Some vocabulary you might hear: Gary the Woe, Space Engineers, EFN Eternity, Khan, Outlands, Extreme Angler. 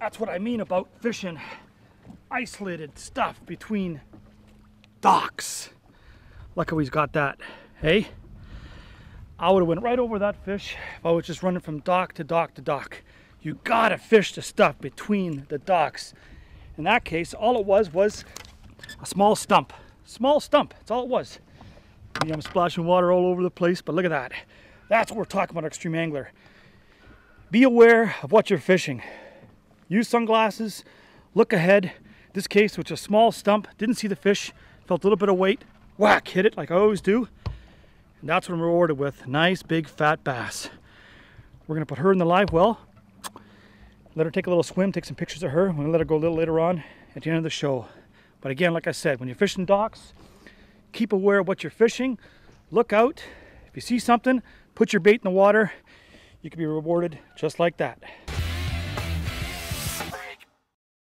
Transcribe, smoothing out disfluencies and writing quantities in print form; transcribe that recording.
That's what I mean about fishing isolated stuff between docks. Look how he's got that, hey? I would have went right over that fish if I was just running from dock to dock to dock. You gotta fish the stuff between the docks. In that case, all it was a small stump. Small stump, that's all it was. I'm splashing water all over the place, but look at that. That's what we're talking about, Extreme Angler. Be aware of what you're fishing. Use sunglasses, look ahead. This case, which is a small stump, didn't see the fish, felt a little bit of weight, whack, hit it like I always do. And that's what I'm rewarded with, nice big fat bass. We're gonna put her in the live well, let her take a little swim, take some pictures of her. I'm gonna let her go a little later on at the end of the show. But again, like I said, when you're fishing docks, keep aware of what you're fishing, look out. If you see something, put your bait in the water. You can be rewarded just like that.